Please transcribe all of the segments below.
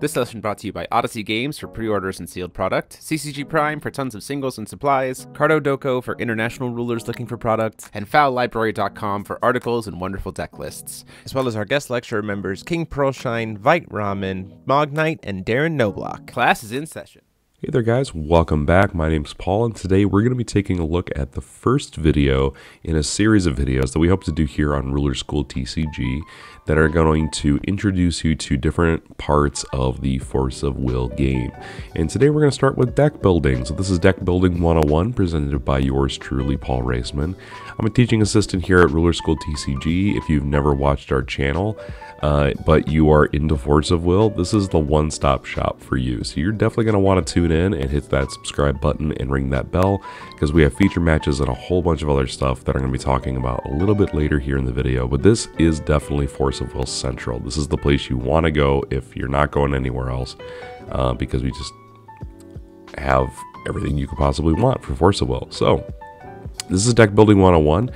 This session brought to you by Odyssey Games for pre-orders and sealed product, CCG Prime for tons of singles and supplies, CarddoDoko for international rulers looking for product, and fowlibrary.com for articles and wonderful deck lists, as well as our guest lecturer members King Pearlshine, Veit Ramen, Mog Knight, and Darren Noblock. Class is in session. Hey there guys, welcome back. My name's Paul, and today we're going to be taking a look at the first video in a series of videos that we hope to do here on Ruler School TCG that are going to introduce you to different parts of the Force of Will game. And today we're going to start with deck building. So this is Deck Building 101 presented by yours truly, Paul Raceman. I'm a teaching assistant here at Ruler School TCG. If you've never watched our channel, but you are into Force of Will, this is the one-stop shop for you. So you're definitely going to want to tune in and hit that subscribe button and ring that bell, because we have feature matches and a whole bunch of other stuff that I'm going to be talking about a little bit later here in the video. But this is definitely Force of Will Central. This is the place you want to go if you're not going anywhere else, because we just have everything you could possibly want for Force of Will. So this is Deck Building 101.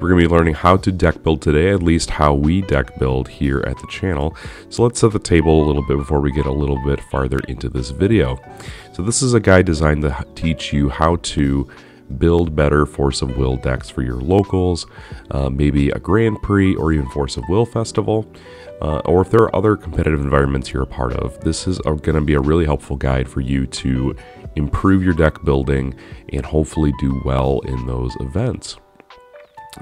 We're going to be learning how to deck build today, at least how we deck build here at the channel. So let's set the table a little bit before we get a little bit farther into this video. So this is a guide designed to teach you how to build better Force of Will decks for your locals, maybe a Grand Prix or even Force of Will Festival, or if there are other competitive environments you're a part of. This is going to be a really helpful guide for you to improve your deck building and hopefully do well in those events.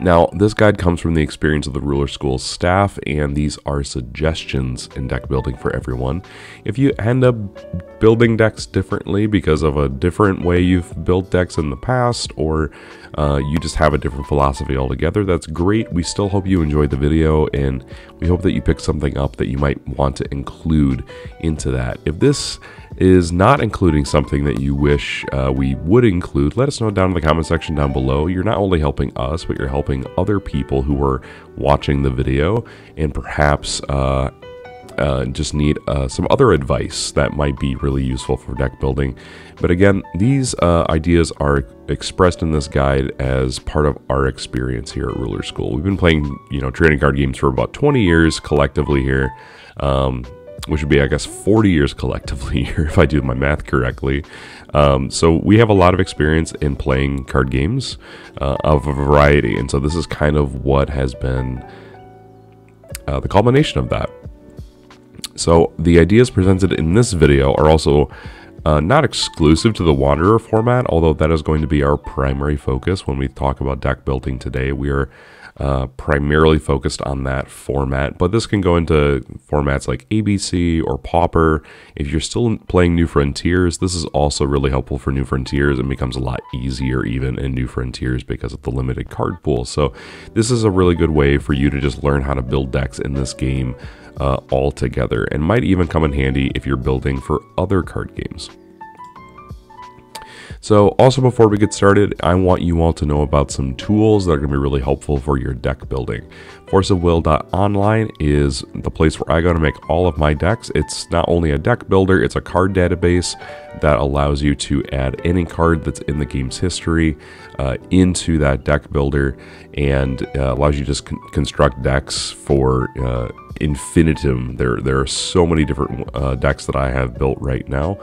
Now, this guide comes from the experience of the Ruler School staff, and these are suggestions in deck building for everyone. If you end up building decks differently because of a different way you've built decks in the past, or you just have a different philosophy altogether, that's great. We still hope you enjoyed the video, and we hope that you pick something up that you might want to include into that. If this is not including something that you wish we would include, let us know down in the comment section down below. You're not only helping us, but you're helping other people who are watching the video and perhaps just need some other advice that might be really useful for deck building. But again, these ideas are expressed in this guide as part of our experience here at Ruler School. We've been playing, you know, trading card games for about 20 years collectively here, which would be, I guess, 40 years collectively here if I do my math correctly. So we have a lot of experience in playing card games of a variety, and so this is kind of what has been the culmination of that. So the ideas presented in this video are also not exclusive to the Wanderer format, although that is going to be our primary focus when we talk about deck building today. We are primarily focused on that format, but this can go into formats like ABC or Pauper. If you're still playing New Frontiers, this is also really helpful for New Frontiers and becomes a lot easier even in New Frontiers because of the limited card pool. So this is a really good way for you to just learn how to build decks in this game all together, and might even come in handy if you're building for other card games. So also, before we get started, I want you all to know about some tools that are going to be really helpful for your deck building. Forceofwill.online is the place where I go to make all of my decks. It's not only a deck builder, it's a card database that allows you to add any card that's in the game's history into that deck builder, and allows you to just construct decks for infinitum. There are so many different decks that I have built right now.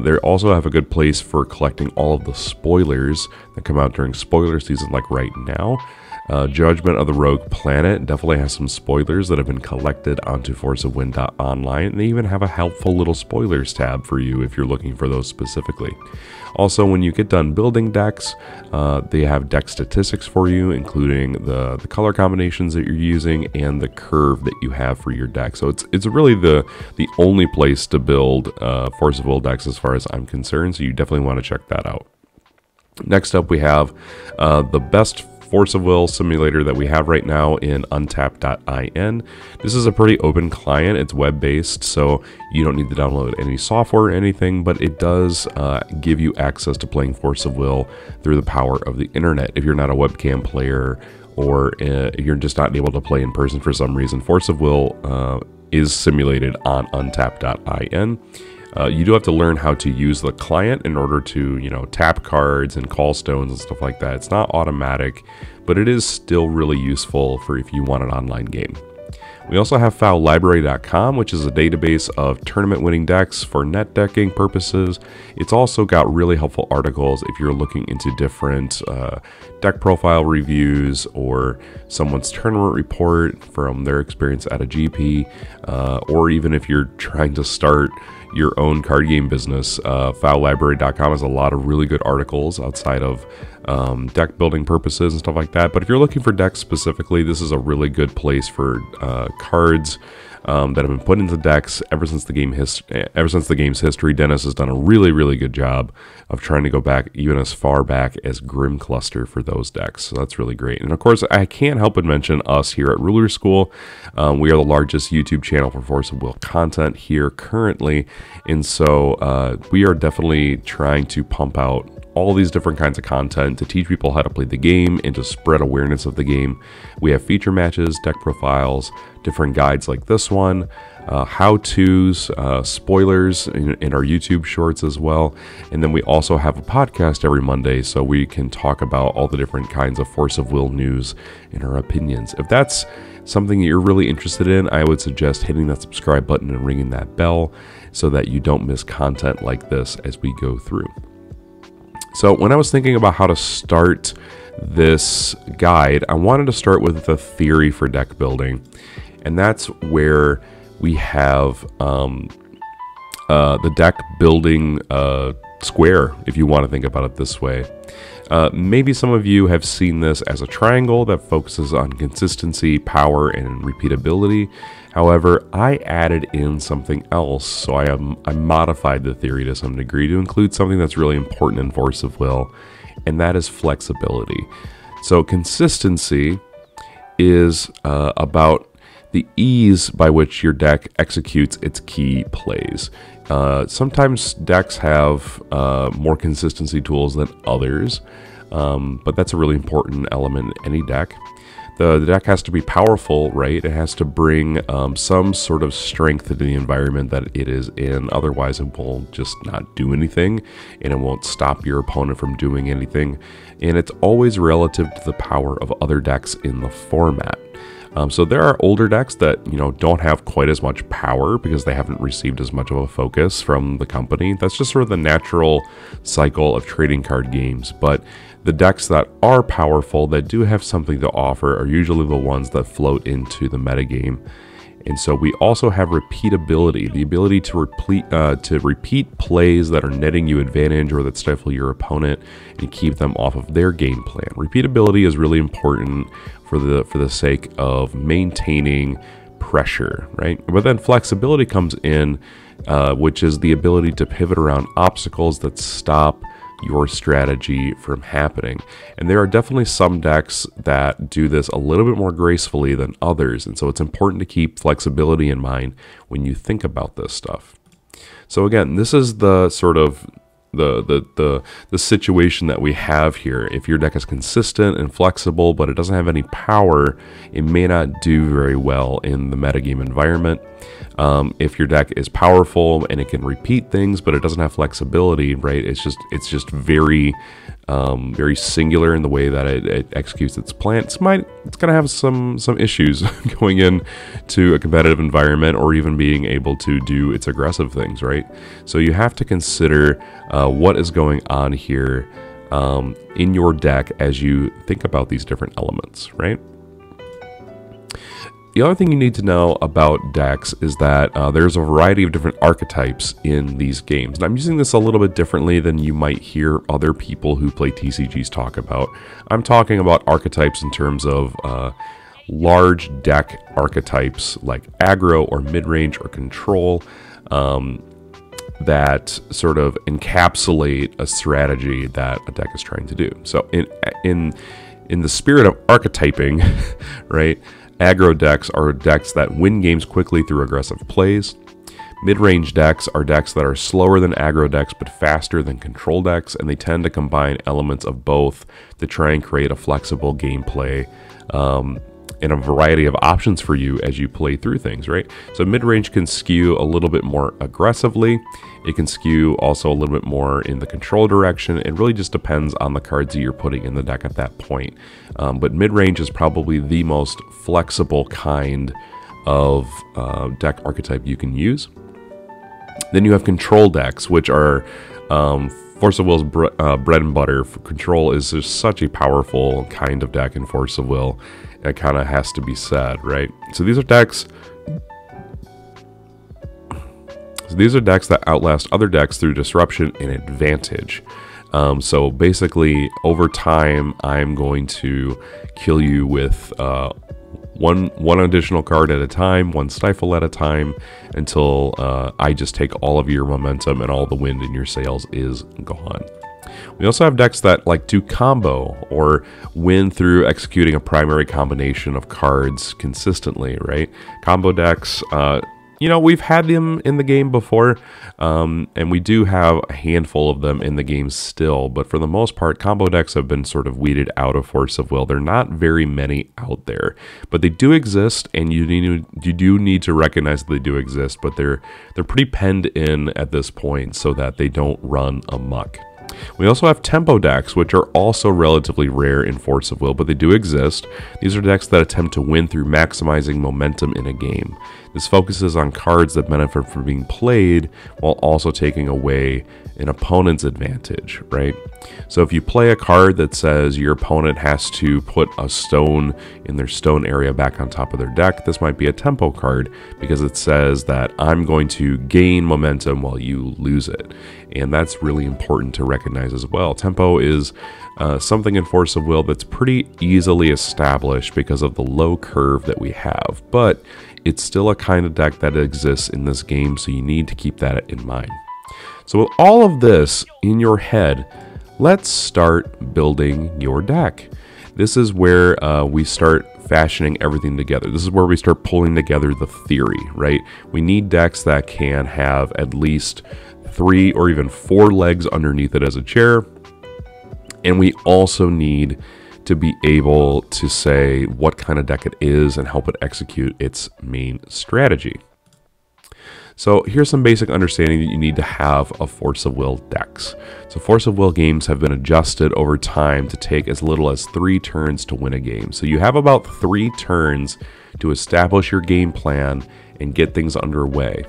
They also have a good place for collecting all of the spoilers that come out during spoiler season, like right now. Judgment of the Rogue Planet definitely has some spoilers that have been collected onto forceofwind.online, and they even have a helpful little spoilers tab for you if you're looking for those specifically. Also, when you get done building decks, they have deck statistics for you, including the color combinations that you're using and the curve that you have for your deck. So it's really the only place to build Force of Will decks as far as I'm concerned, so you definitely want to check that out. Next up, we have the best Force of Will simulator that we have right now in Untap.in. This is a pretty open client. It's web-based, so you don't need to download any software or anything, but it does give you access to playing Force of Will through the power of the internet. If you're not a webcam player, or you're just not able to play in person for some reason, Force of Will is simulated on Untap.in. You do have to learn how to use the client in order to, you know, tap cards and call stones and stuff like that. It's not automatic, but it is still really useful for if you want an online game. We also have fowlibrary.com, which is a database of tournament winning decks for net decking purposes. It's also got really helpful articles if you're looking into different deck profile reviews or someone's tournament report from their experience at a GP, or even if you're trying to start your own card game business. Fowlibrary.com has a lot of really good articles outside of deck building purposes and stuff like that. But if you're looking for decks specifically, this is a really good place for cards that have been put into decks ever since the game's history. Dennis has done a really good job of trying to go back even as far back as Grim Cluster for those decks. So that's really great. And of course, I can't help but mention us here at Ruler School. We are the largest YouTube channel for Force of Will content here currently, and so we are definitely trying to pump out all these different kinds of content to teach people how to play the game and to spread awareness of the game. We have feature matches, deck profiles, different guides like this one, how-tos, spoilers in our YouTube shorts as well. And then we also have a podcast every Monday, so we can talk about all the different kinds of Force of Will news and our opinions. If that's something that you're really interested in, I would suggest hitting that subscribe button and ringing that bell so that you don't miss content like this as we go through. So when I was thinking about how to start this guide, I wanted to start with the theory for deck building. And that's where we have the deck building square, if you want to think about it this way. Maybe some of you have seen this as a triangle that focuses on consistency, power, and repeatability. However, I added in something else, so I modified the theory to some degree to include something that's really important in Force of Will, and that is flexibility. So consistency is about the ease by which your deck executes its key plays. Sometimes decks have more consistency tools than others, but that's a really important element in any deck. The deck has to be powerful, right? It has to bring some sort of strength to the environment that it is in. Otherwise, it will just not do anything, and it won't stop your opponent from doing anything. And it's always relative to the power of other decks in the format. So there are older decks that, you know, don't have quite as much power because they haven't received as much of a focus from the company. That's just sort of the natural cycle of trading card games. But the decks that are powerful, that do have something to offer, are usually the ones that float into the metagame. And so we also have repeatability, the ability to repeat plays that are netting you advantage or that stifle your opponent and keep them off of their game plan. Repeatability is really important for the sake of maintaining pressure, right? But then flexibility comes in, which is the ability to pivot around obstacles that stop your strategy from happening. And there are definitely some decks that do this a little bit more gracefully than others, and so it's important to keep flexibility in mind when you think about this stuff. So again, this is the sort of the situation that we have here. If your deck is consistent and flexible but it doesn't have any power, it may not do very well in the metagame environment. If your deck is powerful and it can repeat things but it doesn't have flexibility, right, it's just very singular in the way that it executes its plan, it's gonna have some issues going in to a competitive environment or even being able to do its aggressive things, right? So you have to consider what is going on here in your deck as you think about these different elements, right? The other thing you need to know about decks is that there's a variety of different archetypes in these games. And I'm using this a little bit differently than you might hear other people who play TCGs talk about. I'm talking about archetypes in terms of large deck archetypes like aggro or mid-range or control that sort of encapsulate a strategy that a deck is trying to do. So in the spirit of archetyping, right? Aggro decks are decks that win games quickly through aggressive plays. Mid-range decks are decks that are slower than aggro decks but faster than control decks, and they tend to combine elements of both to try and create a flexible gameplay and a variety of options for you as you play through things, right? So mid-range can skew a little bit more aggressively. It can skew also a little bit more in the control direction. It really just depends on the cards that you're putting in the deck at that point. But mid-range is probably the most flexible kind of deck archetype you can use. Then you have control decks, which are Force of Will's bread and butter. Control is just such a powerful kind of deck in Force of Will. It kind of has to be said, right? So these are decks. So these are decks that outlast other decks through disruption and advantage. So basically, over time, I'm going to kill you with one additional card at a time, one stifle at a time, until I just take all of your momentum and all the wind in your sails is gone. We also have decks that like to combo or win through executing a primary combination of cards consistently, right? Combo decks, you know, we've had them in the game before, and we do have a handful of them in the game still, but for the most part, combo decks have been sort of weeded out of Force of Will. There are not very many out there, but they do exist, and you do need to recognize that they do exist, but they're pretty penned in at this point so that they don't run amok. We also have tempo decks, which are also relatively rare in Force of Will, but they do exist. These are decks that attempt to win through maximizing momentum in a game. This focuses on cards that benefit from being played while also taking away an opponent's advantage, right? So if you play a card that says your opponent has to put a stone in their stone area back on top of their deck, this might be a tempo card because it says that I'm going to gain momentum while you lose it. And that's really important to recognize as well. Tempo is something in Force of Will that's pretty easily established because of the low curve that we have, but it's still a kind of deck that exists in this game, so you need to keep that in mind. So with all of this in your head, let's start building your deck. This is where we start fashioning everything together. This is where we start pulling together the theory, right? We need decks that can have at least 3 or even 4 legs underneath it as a chair. And we also need to be able to say what kind of deck it is and help it execute its main strategy. So here's some basic understanding that you need to have of Force of Will decks. So Force of Will games have been adjusted over time to take as little as 3 turns to win a game. So you have about 3 turns to establish your game plan and get things underway.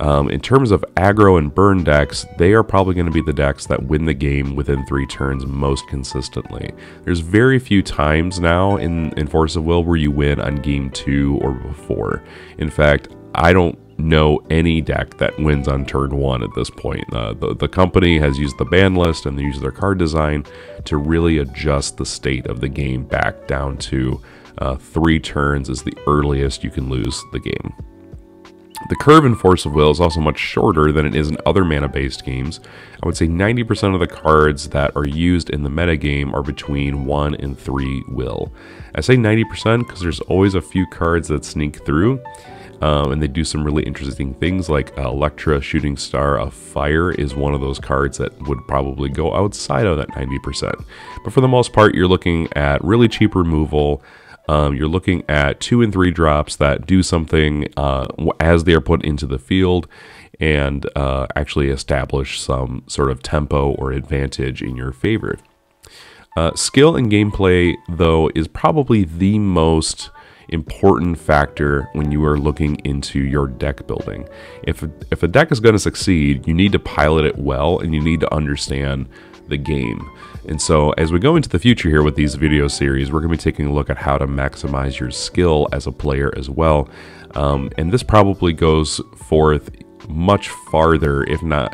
In terms of aggro and burn decks, they are probably going to be the decks that win the game within 3 turns most consistently. There's very few times now in Force of Will where you win on game 2 or before. In fact, I don't know any deck that wins on turn 1 at this point. The company has used the ban list and they use their card design to really adjust the state of the game back down to 3 turns is the earliest you can lose the game. The curve in Force of Will is also much shorter than it is in other mana-based games. I would say 90% of the cards that are used in the metagame are between 1 and 3 will. I say 90% because there's always a few cards that sneak through, and they do some really interesting things, like Electra, Shooting Star, a Fire is one of those cards that would probably go outside of that 90%. But for the most part, you're looking at really cheap removal. You're looking at 2 and 3 drops that do something as they are put into the field and actually establish some sort of tempo or advantage in your favor. Skill and gameplay, though, is probably the most important factor when you are looking into your deck building. If a deck is going to succeed, you need to pilot it well and you need to understand the game. And so as we go into the future here with these video series, we're going to be taking a look at how to maximize your skill as a player as well. And this probably goes forth much farther, if not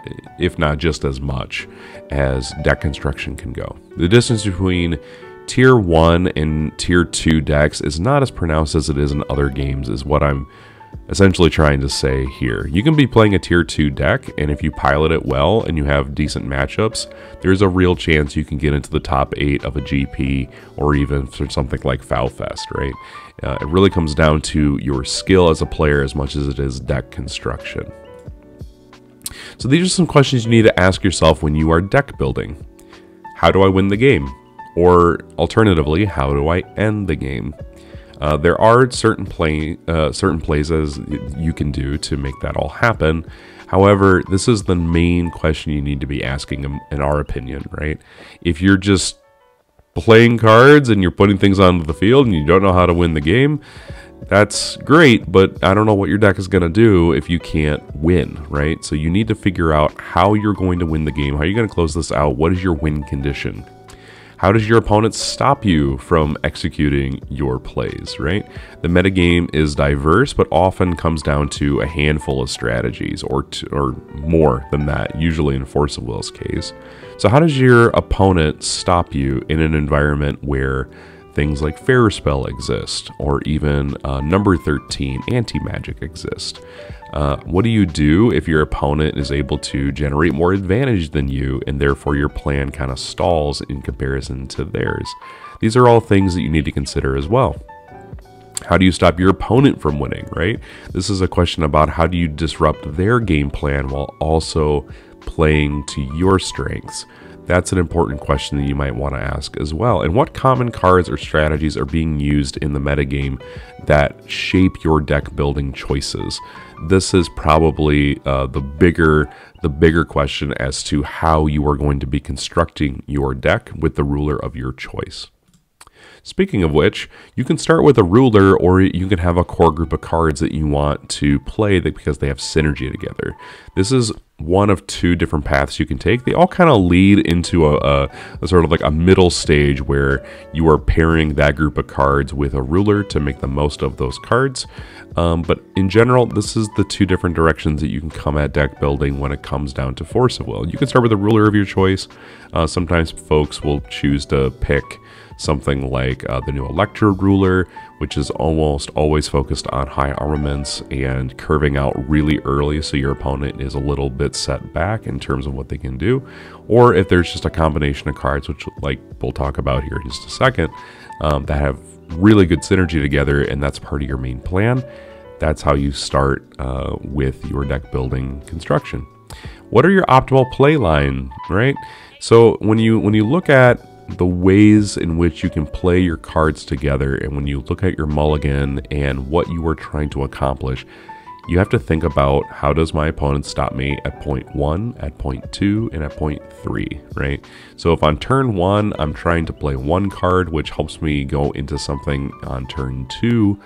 just as much as deck construction can go. The distance between tier 1 and tier 2 decks is not as pronounced as it is in other games, is what I'm essentially trying to say here. You can be playing a tier 2 deck, and if you pilot it well and you have decent matchups, there's a real chance you can get into the top 8 of a GP or even for something like Foulfest, right? It really comes down to your skill as a player as much as it is deck construction. So these are some questions you need to ask yourself when you are deck building. How do I win the game? Or alternatively, how do I end the game? There are certain places you can do to make that all happen. However, this is the main question you need to be asking, in our opinion, right? If you're just playing cards and you're putting things onto the field and you don't know how to win the game, That's great, but I don't know what your deck is going to do if you can't win, right? So you need to figure out how you're going to win the game. How are you going to close this out? What is your win condition? How does your opponent stop you from executing your plays, right? The metagame is diverse, but often comes down to a handful of strategies or more than that, usually in Force of Will's case. So how does your opponent stop you in an environment where things like Fair Spell exist, or even Number 13, Anti-Magic exist? What do you do if your opponent is able to generate more advantage than you, and therefore your plan kind of stalls in comparison to theirs? These are all things that you need to consider as well. How do you stop your opponent from winning, right? This is a question about how do you disrupt their game plan while also playing to your strengths? That's an important question that you might want to ask as well. And what common cards or strategies are being used in the metagame that shape your deck building choices? This is probably the bigger question as to how you are going to be constructing your deck with the ruler of your choice. Speaking of which, you can start with a ruler, or you can have a core group of cards that you want to play because they have synergy together. This is one of two different paths you can take. They all kind of lead into a sort of like a middle stage where you are pairing that group of cards with a ruler to make the most of those cards. But in general, this is the two different directions that you can come at deck building when it comes down to Force of Will. You can start with a ruler of your choice. Sometimes folks will choose to pick something like the new Electro Ruler, which is almost always focused on high armaments and curving out really early so your opponent is a little bit set back in terms of what they can do. Or if there's just a combination of cards, which like we'll talk about here in just a second, that have really good synergy together, and that's part of your main plan. That's how you start with your deck building construction. What are your optimal play line, right? So when you look at the ways in which you can play your cards together, and when you look at your mulligan and what you are trying to accomplish, you have to think about, how does my opponent stop me at point 1, at point 2, and at point 3, right? So if on turn 1, I'm trying to play one card, which helps me go into something on turn 2,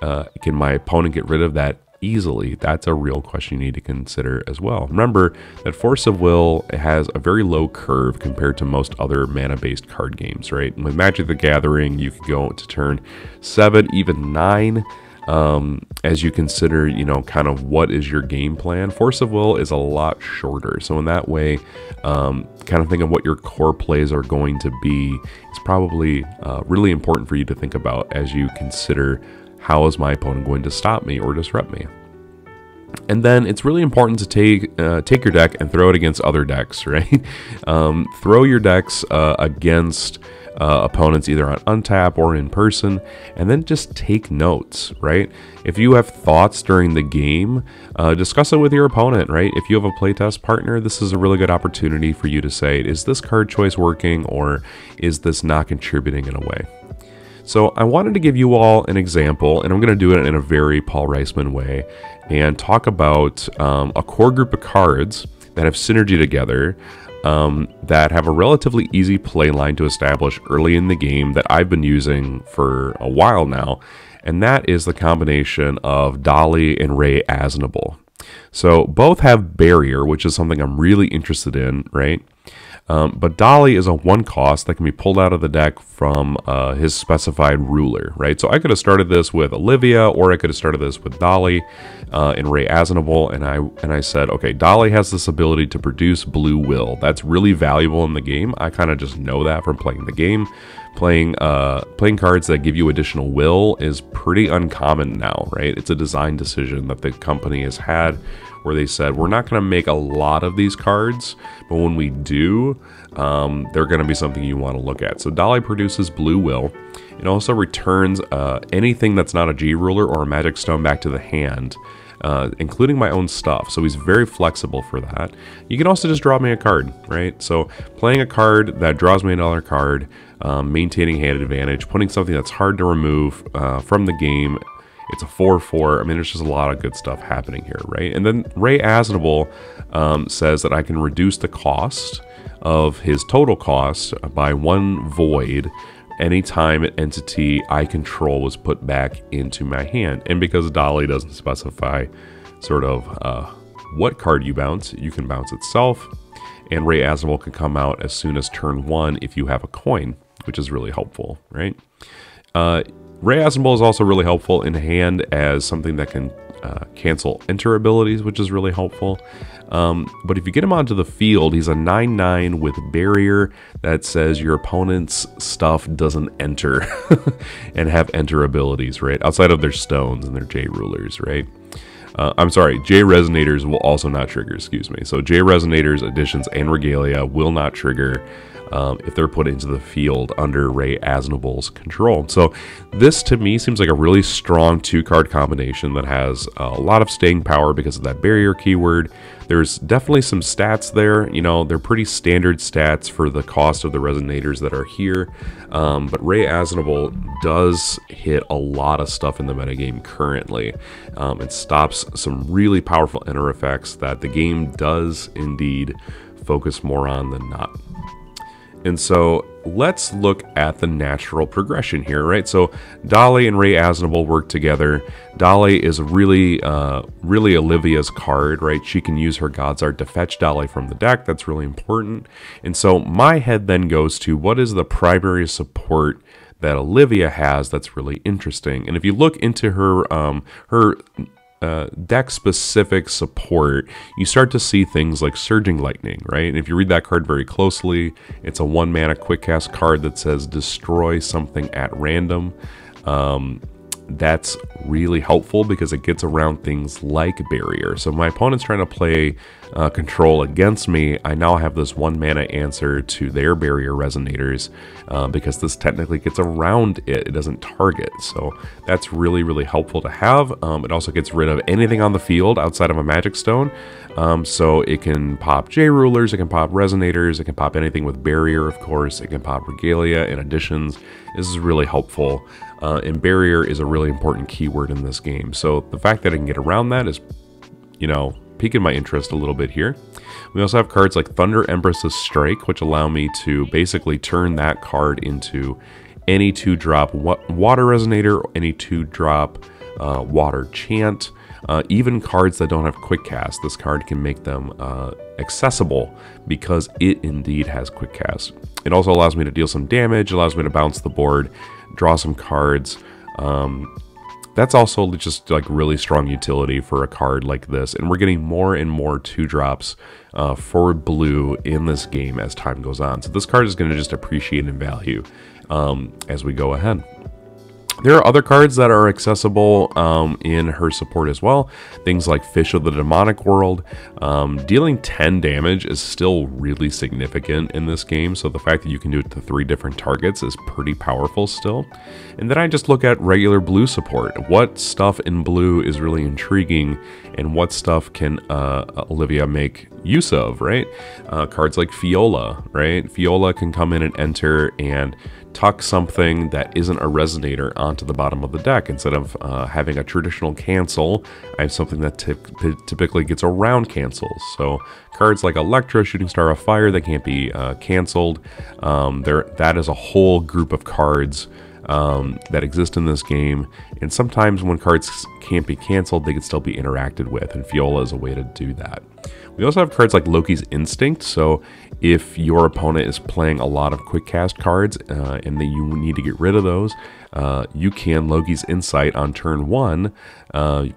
can my opponent get rid of that easily? That's a real question you need to consider as well. Remember that Force of Will has a very low curve compared to most other mana-based card games, right? With Magic the Gathering, you could go to turn 7, even 9, as you consider, you know, kind of what is your game plan. Force of Will is a lot shorter, so in that way, kind of think of what your core plays are going to be. It's probably really important for you to think about as you consider, how is my opponent going to stop me or disrupt me? And then it's really important to take your deck and throw it against other decks, right? Throw your decks against opponents either on Untap or in person, and then just take notes, right? If you have thoughts during the game, discuss it with your opponent, right? If you have a playtest partner, this is a really good opportunity for you to say, is this card choice working, or is this not contributing in a way? So I wanted to give you all an example, and I'm going to do it in a very Paul Reisman way, and talk about a core group of cards that have synergy together, that have a relatively easy play line to establish early in the game that I've been using for a while now, and that is the combination of Dolly and Ray Aznable. So both have barrier, which is something I'm really interested in, right? But Dolly is a one cost that can be pulled out of the deck from his specified ruler, right? So I could have started this with Olivia, or I could have started this with Dolly and Ray Aznable, and I said, okay, Dolly has this ability to produce blue will. That's really valuable in the game. I kind of just know that from playing the game. Playing cards that give you additional will is pretty uncommon now, right? It's a design decision that the company has had, where they said, we're not going to make a lot of these cards, but when we do, they're going to be something you want to look at. So Dolly produces blue will. It also returns anything that's not a G ruler or a magic stone back to the hand, including my own stuff. So he's very flexible for that. You can also just draw me a card, right? So playing a card that draws me another card, maintaining hand advantage, putting something that's hard to remove from the game. It's a 4/4. I mean, there's just a lot of good stuff happening here, right? And then Ray Aznable says that I can reduce the cost of his total cost by one void anytime an entity I control was put back into my hand. And because Dolly doesn't specify sort of what card you bounce, you can bounce itself. And Ray Aznable can come out as soon as turn one if you have a coin, which is really helpful, right? Ray Aznable is also really helpful in hand as something that can cancel enter abilities, which is really helpful. But if you get him onto the field, he's a 9/9 with barrier that says your opponent's stuff doesn't enter and have enter abilities, right? Outside of their stones and their J rulers, right? I'm sorry, J resonators will also not trigger, excuse me. So J resonators, additions, and regalia will not trigger if they're put into the field under Ray Aznable's control. So this to me seems like a really strong two-card combination that has a lot of staying power because of that barrier keyword. There's definitely some stats there. You know, they're pretty standard stats for the cost of the resonators that are here. But Ray Aznable does hit a lot of stuff in the metagame currently. It stops some really powerful enter effects that the game does indeed focus more on than not. And so let's look at the natural progression here, right? So Dolly and Ray Aznable work together. Dolly is really, really Olivia's card, right? She can use her God's Art to fetch Dolly from the deck. That's really important. And so my head then goes to what is the primary support that Olivia has that's really interesting. And if you look into her, deck-specific support, you start to see things like Surging Lightning, right? And if you read that card very closely, it's a 1-mana quick-cast card that says destroy something at random. That's really helpful because it gets around things like Barrier. So my opponent's trying to play control against me. I now have this 1-mana answer to their Barrier Resonators because this technically gets around it. It doesn't target. So that's really, really helpful to have. It also gets rid of anything on the field outside of a Magic Stone. So it can pop J Rulers, it can pop Resonators, it can pop anything with Barrier, of course. It can pop Regalia and Additions. This is really helpful. And Barrier is a really important keyword in this game. So the fact that I can get around that is, you know, piquing my interest a little bit here. We also have cards like Thunder Empress's Strike, which allow me to basically turn that card into any 2-drop water resonator, or any 2-drop water chant, even cards that don't have quick cast. This card can make them accessible because it indeed has quick cast. It also allows me to deal some damage, allows me to bounce the board, draw some cards. That's also just like really strong utility for a card like this. And we're getting more and more 2-drops for blue in this game as time goes on. So this card is going to just appreciate in value as we go ahead. There are other cards that are accessible in her support as well. Things like Fish of the Demonic World. Dealing 10 damage is still really significant in this game, so the fact that you can do it to 3 different targets is pretty powerful still. And then I just look at regular blue support. What stuff in blue is really intriguing, and what stuff can Olivia make use of, right? Cards like Fiola, right? Fiola can come in and enter and tuck something that isn't a resonator onto the bottom of the deck. Instead of having a traditional cancel, I have something that typically gets around cancels. So cards like Electra, Shooting Star, a Fire, that can't be canceled. That is a whole group of cards that exist in this game, and sometimes when cards can't be canceled, they can still be interacted with, and Fiola is a way to do that. We also have cards like Loki's Instinct, so if your opponent is playing a lot of quick cast cards and then you need to get rid of those, you can Loki's Insight on turn 1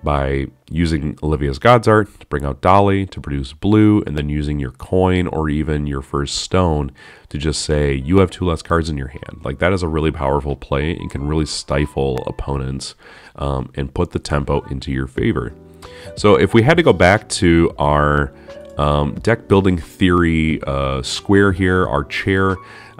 by using Olivia's God's Art to bring out Dolly to produce blue, and then using your coin or even your first stone to just say you have 2 less cards in your hand. Like, that is a really powerful play and can really stifle opponents and put the tempo into your favor. So if we had to go back to our deck building theory square here, our chair,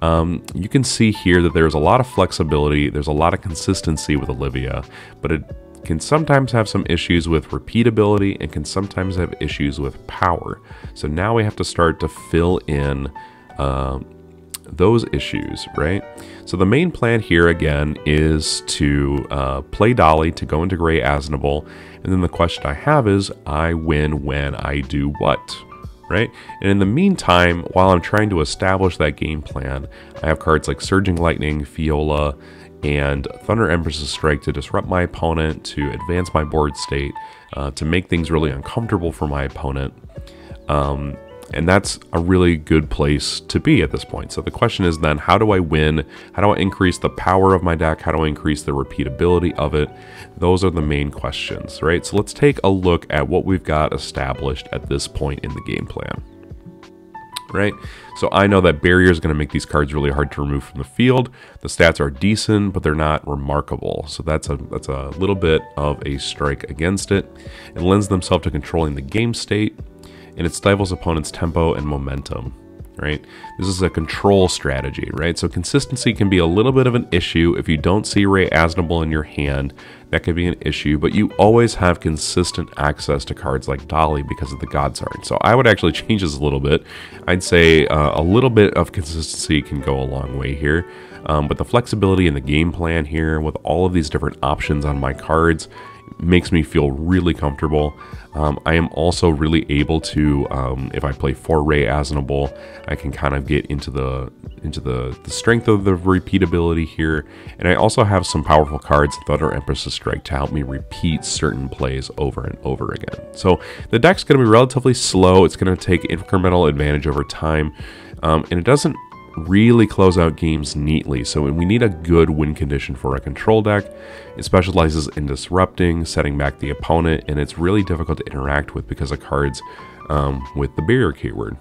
you can see here that there's a lot of flexibility, there's a lot of consistency with Olivia, but it can sometimes have some issues with repeatability and can sometimes have issues with power. So now we have to start to fill in those issues, right? So the main plan here again is to play Dolly to go into Ray Aznable, and then the question I have is I win when I do what, right? And in the meantime, while I'm trying to establish that game plan, I have cards like Surging Lightning, Fiola, and Thunder Empress's Strike to disrupt my opponent, to advance my board state, to make things really uncomfortable for my opponent. And that's a really good place to be at this point. So the question is then, how do I win? How do I increase the power of my deck? How do I increase the repeatability of it? Those are the main questions, right? So let's take a look at what we've got established at this point in the game plan, right? So I know that barrier is going to make these cards really hard to remove from the field. The stats are decent, but they're not remarkable. So that's a little bit of a strike against it. It lends themselves to controlling the game state, and it stifles opponents' tempo and momentum, right? This is a control strategy, right? So consistency can be a little bit of an issue. If you don't see Ray Aznable in your hand, that could be an issue, but you always have consistent access to cards like Dolly because of the Godsard. So I would actually change this a little bit. I'd say a little bit of consistency can go a long way here, but the flexibility in the game plan here with all of these different options on my cards makes me feel really comfortable. I am also really able to, if I play for Ray Aznable, I can kind of get into the strength of the repeatability here. And I also have some powerful cards, Thunder Empress's Strike, to help me repeat certain plays over and over again. So the deck's going to be relatively slow. It's going to take incremental advantage over time, and it doesn't really close out games neatly. So we need a good win condition for a control deck. It specializes in disrupting, setting back the opponent, and it's really difficult to interact with because of cards with the barrier keyword.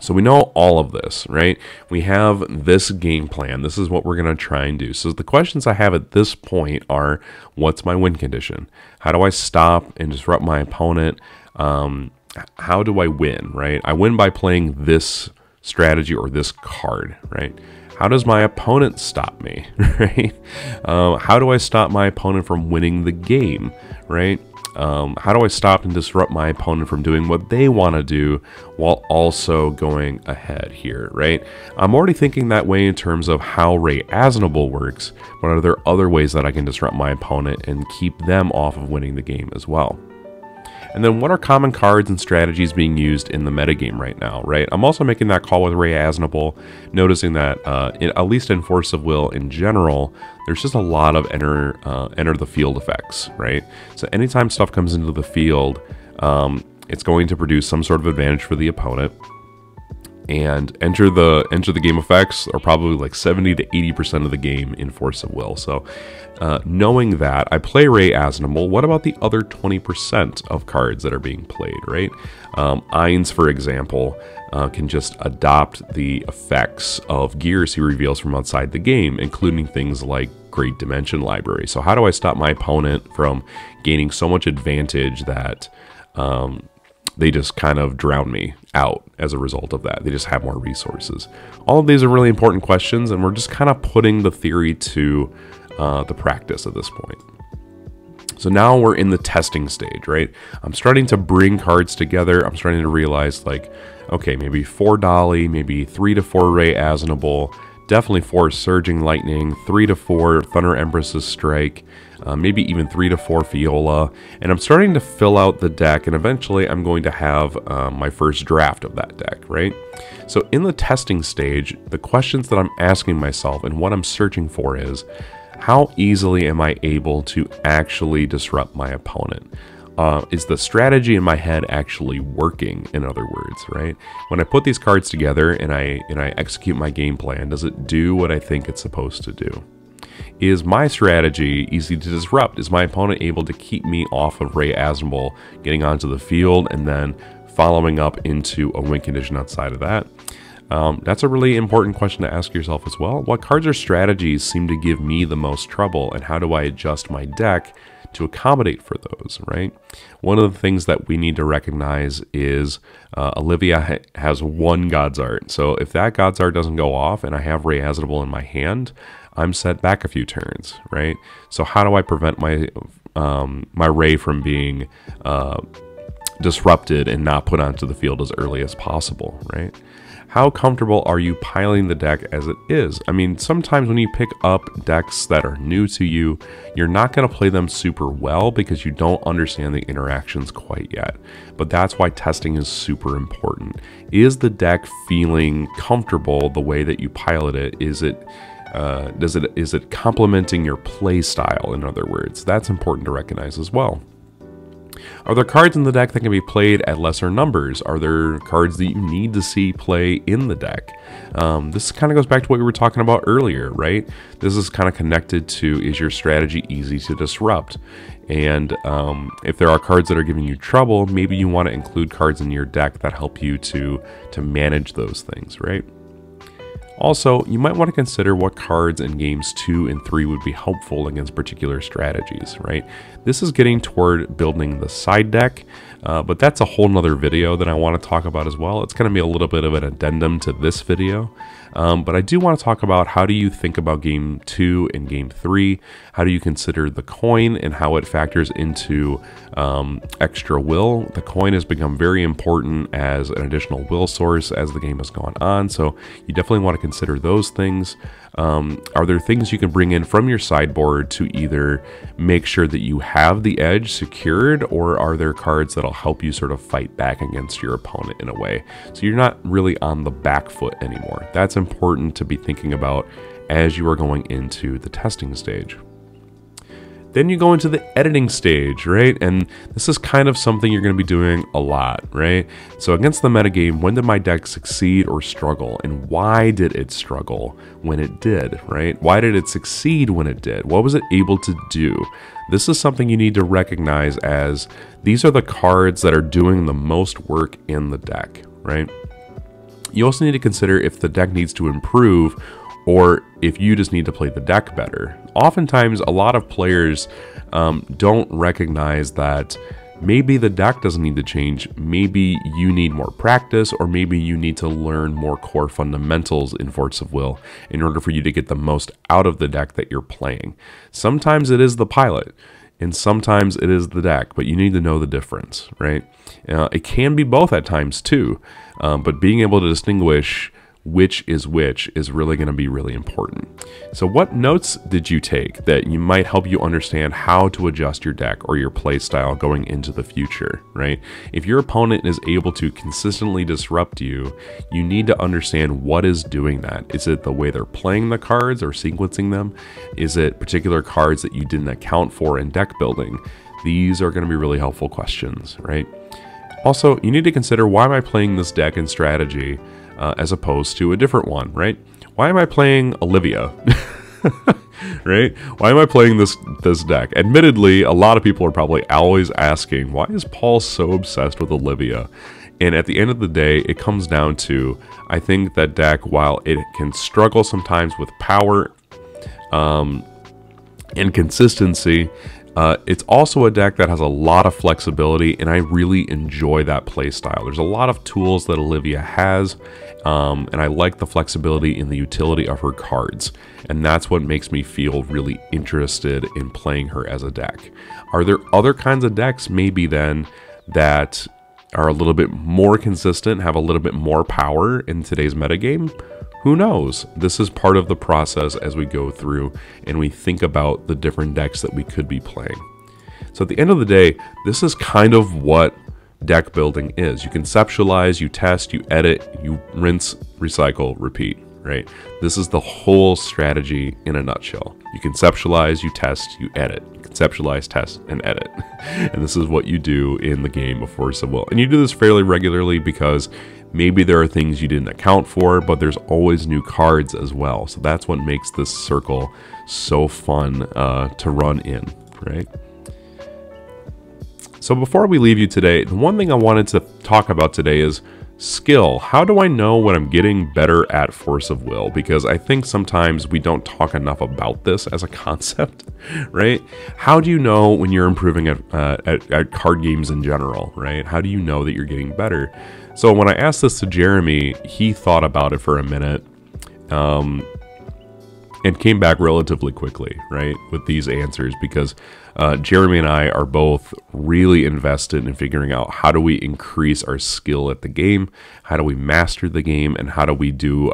So we know all of this, right? We have this game plan. This is what we're going to try and do. So the questions I have at this point are, what's my win condition? How do I stop and disrupt my opponent? How do I win, right? I win by playing this strategy or this card, right? How does my opponent stop me, right? How do I stop my opponent from winning the game, right? How do I stop and disrupt my opponent from doing what they want to do while also going ahead here, right? I'm already thinking that way in terms of how Ray Aznable works, but are there other ways that I can disrupt my opponent and keep them off of winning the game as well? And then what are common cards and strategies being used in the metagame right now, right? I'm also making that call with Ray Aznable, noticing that at least in Force of Will in general, there's just a lot of enter the field effects, right? So anytime stuff comes into the field, it's going to produce some sort of advantage for the opponent. And enter the game effects are probably like 70 to 80% of the game in Force of Will. So knowing that, I play Ray Aznable. What about the other 20% of cards that are being played, right? Eins, for example, can just adopt the effects of gears he reveals from outside the game, including things like Great Dimension Library. So how do I stop my opponent from gaining so much advantage that they just kind of drown me out as a result of that? They just have more resources. All of these are really important questions, and we're just kind of putting the theory to the practice at this point. So now we're in the testing stage, right? I'm starting to bring cards together. I'm starting to realize, like, okay, maybe 4 Dolly, maybe 3 to 4 Ray Aznable, definitely 4 Surging Lightning, 3 to 4 Thunder Empress's Strike, maybe even 3 to 4 Fiola. And I'm starting to fill out the deck, and eventually I'm going to have my first draft of that deck, right? So in the testing stage, the questions that I'm asking myself and what I'm searching for is, how easily am I able to actually disrupt my opponent? Is the strategy in my head actually working, in other words, right? When I put these cards together and I execute my game plan, does it do what I think it's supposed to do? Is my strategy easy to disrupt? Is my opponent able to keep me off of Ray Aznable getting onto the field and then following up into a win condition outside of that? That's a really important question to ask yourself as well. What cards or strategies seem to give me the most trouble, and how do I adjust my deck to accommodate for those, right? One of the things that we need to recognize is Olivia has one Godsart. So if that Godsart doesn't go off and I have Ray Aznable in my hand, I'm set back a few turns, right? So how do I prevent my my Ray from being disrupted and not put onto the field as early as possible, right? how comfortable are you piling the deck as it is? I mean, sometimes when you pick up decks that are new to you, you're not going to play them super well because you don't understand the interactions quite yet. But that's why testing is super important. Is the deck feeling comfortable the way that you pilot it? Is it complementing your play style, in other words? That's important to recognize as well. Are there cards in the deck that can be played at lesser numbers? Are there cards that you need to see play in the deck? This kind of goes back to what we were talking about earlier, right? This is kind of connected to, is your strategy easy to disrupt? And if there are cards that are giving you trouble, maybe you want to include cards in your deck that help you to manage those things, right? Also, you might want to consider what cards in games 2 and 3 would be helpful against particular strategies, right? This is getting toward building the side deck, but that's a whole nother video that I want to talk about as well. It's going to be a little bit of an addendum to this video, but I do want to talk about, how do you think about game 2 and game 3? How do you consider the coin and how it factors into extra will? The coin has become very important as an additional will source as the game has gone on, so you definitely want to consider those things. Are there things you can bring in from your sideboard to either make sure that you have the edge secured, or are there cards that'll help you sort of fight back against your opponent in a way, so you're not really on the back foot anymore? That's important to be thinking about as you are going into the testing stage. Then you go into the editing stage, right? And this is kind of something you're going to be doing a lot, right? So against the metagame, when did my deck succeed or struggle? And why did it struggle when it did, right? Why did it succeed when it did? What was it able to do? This is something you need to recognize as, these are the cards that are doing the most work in the deck, right? You also need to consider if the deck needs to improve, or if you just need to play the deck better. Oftentimes, a lot of players don't recognize that maybe the deck doesn't need to change, maybe you need more practice, or maybe you need to learn more core fundamentals in Force of Will in order for you to get the most out of the deck that you're playing. Sometimes it is the pilot, and sometimes it is the deck, but you need to know the difference, right? It can be both at times too, but being able to distinguish which is really going to be really important. So what notes did you take that you might help you understand how to adjust your deck or your play style going into the future, right? If your opponent is able to consistently disrupt you, you need to understand what is doing that. Is it the way they're playing the cards or sequencing them? Is it particular cards that you didn't account for in deck building? These are going to be really helpful questions, right? Also, you need to consider, why am I playing this deck and strategy as opposed to a different one, right? Why am I playing Olivia? Right? Why am I playing this deck? Admittedly, a lot of people are probably always asking, why is Paul so obsessed with Olivia? And at the end of the day, it comes down to, I think that deck, while it can struggle sometimes with power and consistency, it's also a deck that has a lot of flexibility, and I really enjoy that play style. There's a lot of tools that Olivia has, and I like the flexibility and the utility of her cards, and that's what makes me feel really interested in playing her as a deck. Are there other kinds of decks maybe then that are a little bit more consistent, have a little bit more power in today's metagame? Who knows? This is part of the process as we go through and we think about the different decks that we could be playing. So at the end of the day, this is kind of what deck building is. You conceptualize, you test, you edit, you rinse, recycle, repeat, right? This is the whole strategy in a nutshell. You conceptualize, you test, you edit. Conceptualize, test, and edit. And this is what you do in the game of Force of Will. And you do this fairly regularly because maybe there are things you didn't account for, but there's always new cards as well. So that's what makes this circle so fun to run in, right? So before we leave you today, the one thing I wanted to talk about today is skill. How do I know when I'm getting better at Force of Will? Because I think sometimes we don't talk enough about this as a concept, right? How do you know when you're improving at card games in general, right? How do you know that you're getting better? So when I asked this to Jeremy, he thought about it for a minute, and came back relatively quickly, right, with these answers, because Jeremy and I are both really invested in figuring out how do we increase our skill at the game, how do we master the game, and how do we do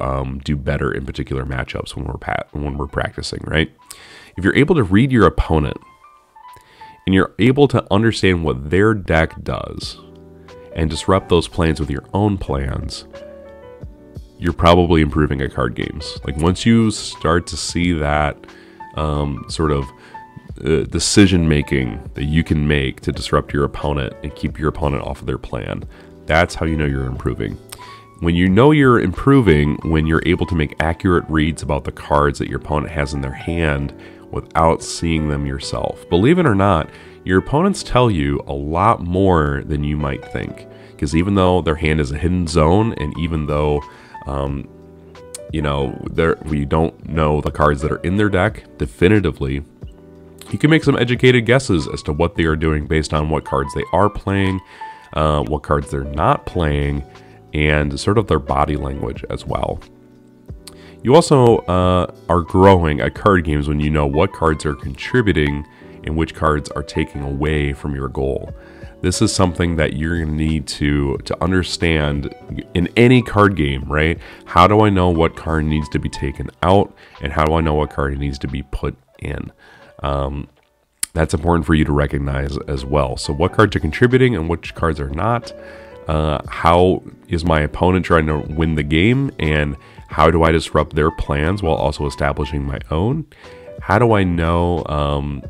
better in particular matchups when we're practicing, right? If you're able to read your opponent and you're able to understand what their deck does and disrupt those plans with your own plans, you're probably improving at card games. Like, once you start to see that sort of decision making that you can make to disrupt your opponent and keep your opponent off of their plan, that's how you know you're improving. When you know you're improving, when you're able to make accurate reads about the cards that your opponent has in their hand without seeing them yourself. Believe it or not, your opponents tell you a lot more than you might think, because even though their hand is a hidden zone, and even though you know, we don't know the cards that are in their deck definitively, you can make some educated guesses as to what they are doing based on what cards they are playing, what cards they're not playing, and sort of their body language as well. You also are growing at card games when you know what cards are contributing and which cards are taking away from your goal. This is something that you're going to need to understand in any card game, right? How do I know what card needs to be taken out, and how do I know what card needs to be put in? That's important for you to recognize as well. So what cards are contributing and which cards are not? How is my opponent trying to win the game, and how do I disrupt their plans while also establishing my own? How do I know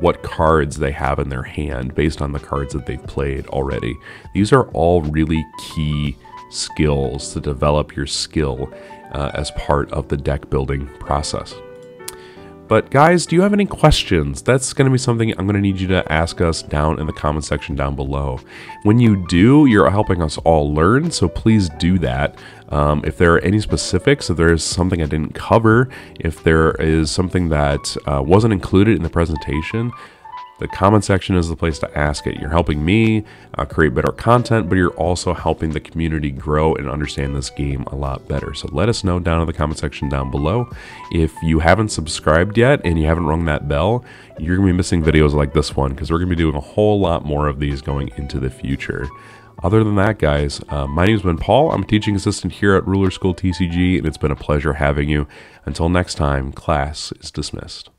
what cards they have in their hand based on the cards that they've played already? These are all really key skills to develop your skill as part of the deck building process. But guys, do you have any questions? That's going to be something I'm going to need you to ask us down in the comment section down below. When you do, you're helping us all learn, so please do that. If there are any specifics, if there is something I didn't cover, if there is something that wasn't included in the presentation, the comment section is the place to ask it. You're helping me create better content, but you're also helping the community grow and understand this game a lot better. So let us know down in the comment section down below. If you haven't subscribed yet and you haven't rung that bell, you're going to be missing videos like this one, because we're going to be doing a whole lot more of these going into the future. Other than that, guys, my name's been Paul. I'm a teaching assistant here at Ruler School TCG, and it's been a pleasure having you. Until next time, class is dismissed.